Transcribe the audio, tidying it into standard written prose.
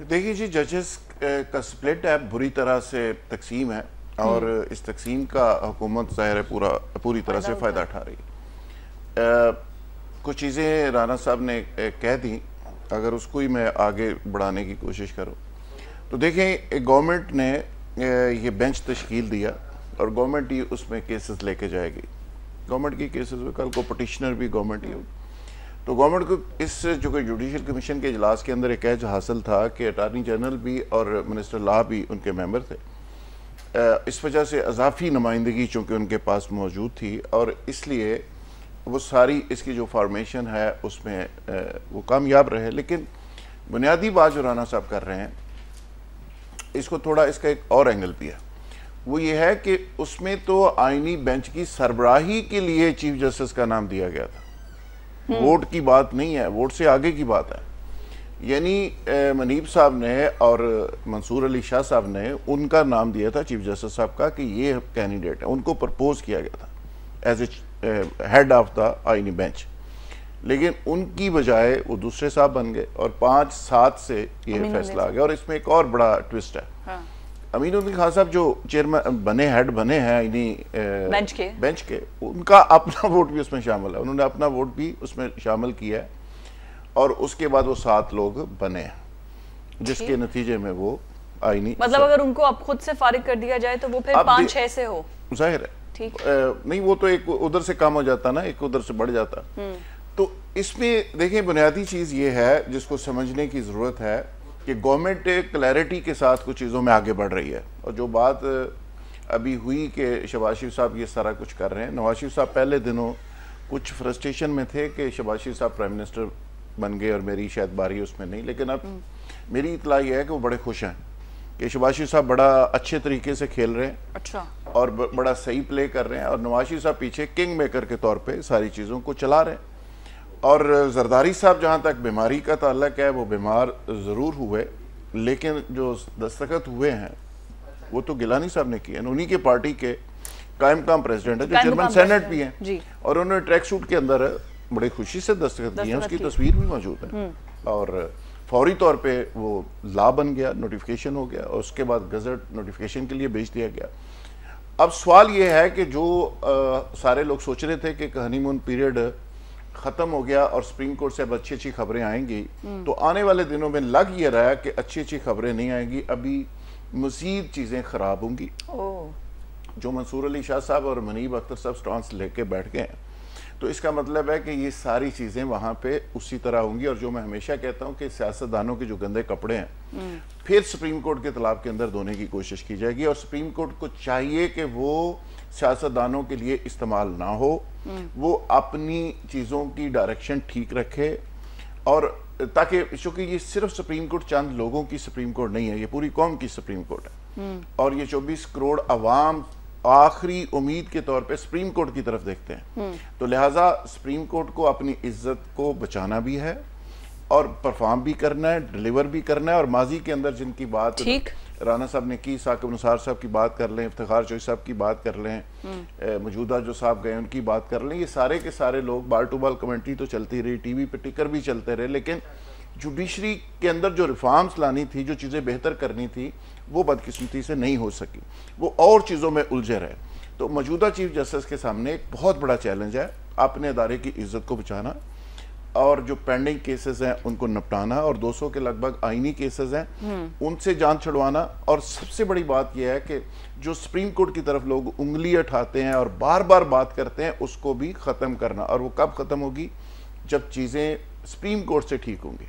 देखिए जी, जजेस का स्प्लिट है, बुरी तरह से तकसीम है और इस तकसीम का हुकूमत ज़ाहिर है पूरी तरह से फ़ायदा उठा रही है। कुछ चीज़ें राणा साहब ने कह दी, अगर उसको ही मैं आगे बढ़ाने की कोशिश करूं तो देखें, गवर्नमेंट ने ये बेंच तश्कील दिया और गवर्नमेंट ही उसमें केसेस लेके जाएगी। गवर्नमेंट की केसेस में कल को पटिशनर भी गवर्नमेंट ही होगी। तो गवर्नमेंट को इस जो कि जुडिशल कमीशन के इजलास के अंदर एक ऐज़ हासिल था कि अटार्नी जनरल भी और मिनिस्टर लॉ भी उनके मेंबर थे, इस वजह से अजाफी नुमाइंदगी चूँकि उनके पास मौजूद थी और इसलिए वो सारी इसकी जो फॉर्मेशन है उसमें वो कामयाब रहे। लेकिन बुनियादी बात जो राना साहब कर रहे हैं, इसको थोड़ा इसका एक और एंगल भी है, वो ये है कि उसमें तो आइनी बेंच की सरबराही के लिए चीफ जस्टिस का नाम दिया गया था, वोट की बात नहीं है, वोट से आगे की बात है। यानी मनीब साहब ने और मंसूर अली शाह साहब ने उनका नाम दिया था चीफ जस्टिस साहब का कि ये कैंडिडेट है, उनको प्रपोज किया गया था as a head of the आइनी बेंच, लेकिन उनकी बजाय वो दूसरे साहब बन गए और 5-7 से ये फैसला आ गया। और इसमें एक और बड़ा ट्विस्ट है, हाँ। अमीनुद्दीन खान साहब जो चेयरमैन बने, हेड बने हैं आइनी बेंच के, उनका अपना वोट भी उसमें शामिल है, उन्होंने अपना वोट भी उसमें शामिल किया है और उसके बाद वो 7 लोग बने हैं जिसके नतीजे में वो आइनी, मतलब अगर उनको अब खुद से फारिग कर दिया जाए तो वो फिर 5-6 से हो, जाहिर है नहीं, वो तो एक उधर से काम हो जाता ना, एक उधर से बढ़ जाता। तो इसमें देखें, बुनियादी चीज़ ये है जिसको समझने की ज़रूरत है कि गवर्नमेंट क्लैरिटी के साथ कुछ चीज़ों में आगे बढ़ रही है। और जो बात अभी हुई कि शहबाज शरीफ साहब ये सारा कुछ कर रहे हैं, नवाज शरीफ साहब पहले दिनों कुछ फ्रस्ट्रेशन में थे कि शहबाज शरीफ साहब प्राइम मिनिस्टर बन गए और मेरी शायद बारी उसमें नहीं, लेकिन अब मेरी इतला यह है कि वो बड़े खुश हैं कि शहबाज शरीफ साहब बड़ा अच्छे तरीके से खेल रहे हैं, अच्छा, और बड़ा सही प्ले कर रहे हैं और नवाज शरीफ साहब पीछे किंग मेकर के तौर पे सारी चीज़ों को चला रहे हैं। और जरदारी साहब जहाँ तक बीमारी का ताल्लुक है, वो बीमार ज़रूर हुए लेकिन जो दस्तखत हुए हैं वो तो गिलानी साहब ने किए, उन्हीं के पार्टी के कायम काम प्रेसिडेंट है, जो चेयरमैन सेनेट भी हैं और उन्होंने ट्रैक सूट के अंदर बड़ी खुशी से दस्तखत किए हैं, उसकी तस्वीर भी मौजूद है और फौरी तौर पे वो ला बन गया, नोटिफिकेशन हो गया और उसके बाद गजट नोटिफिकेशन के लिए भेज दिया गया। अब सवाल ये है कि जो सारे लोग सोच रहे थे कि हनीमून पीरियड ख़त्म हो गया और सुप्रीम कोर्ट से अब अच्छी अच्छी खबरें आएंगी, तो आने वाले दिनों में लग ये रहा है कि अच्छी अच्छी खबरें नहीं आएंगी, अभी मज़ीद चीज़ें ख़राब होंगी। जो मंसूर अली शाह साहब और मनीब अख्तर साहब स्टांस लेके बैठ गए हैं, तो इसका मतलब है कि ये सारी चीज़ें वहाँ पे उसी तरह होंगी। और जो मैं हमेशा कहता हूँ कि सियासतदानों के जो गंदे कपड़े हैं फिर सुप्रीम कोर्ट के तलाब के अंदर धोने की कोशिश की जाएगी और सुप्रीम कोर्ट को चाहिए कि वो सियासतदानों के लिए इस्तेमाल ना हो, वो अपनी चीज़ों की डायरेक्शन ठीक रखे और ताकि, चूँकि ये सिर्फ सुप्रीम कोर्ट चंद लोगों की सुप्रीम कोर्ट नहीं है, ये पूरी कौम की सुप्रीम कोर्ट है और ये 24 करोड़ अवाम आखिरी उम्मीद के तौर पे सुप्रीम कोर्ट की तरफ देखते हैं। तो लिहाजा सुप्रीम कोर्ट को अपनी इज्जत को बचाना भी है और परफॉर्म भी करना है, डिलीवर भी करना है। और माजी के अंदर जिनकी बात राणा साहब ने की, साकिब निसार साहब की बात कर लें, इफ्तिखार चौधरी साहब की बात कर लें, मौजूदा जो साहब गए उनकी बात कर लें, ये सारे के सारे लोग बाल टू बाल कमेंट्री तो चलती रही, टीवी पे टिकर भी चलते रहे, लेकिन जुडिशरी के अंदर जो रिफॉर्म्स लानी थी, जो चीज़ें बेहतर करनी थी, वो बदकिस्मती से नहीं हो सकी, वो और चीज़ों में उलझे रहे। तो मौजूदा चीफ जस्टिस के सामने एक बहुत बड़ा चैलेंज है अपने अदारे की इज्जत को बचाना और जो पेंडिंग केसेस हैं उनको निपटाना और 200 के लगभग आइनी केसेस हैं उनसे जान छुड़वाना। और सबसे बड़ी बात यह है कि जो सुप्रीम कोर्ट की तरफ लोग उंगली उठाते हैं और बार बार बात करते हैं, उसको भी ख़त्म करना। और वो कब ख़त्म होगी? जब चीज़ें सुप्रीम कोर्ट से ठीक होंगी।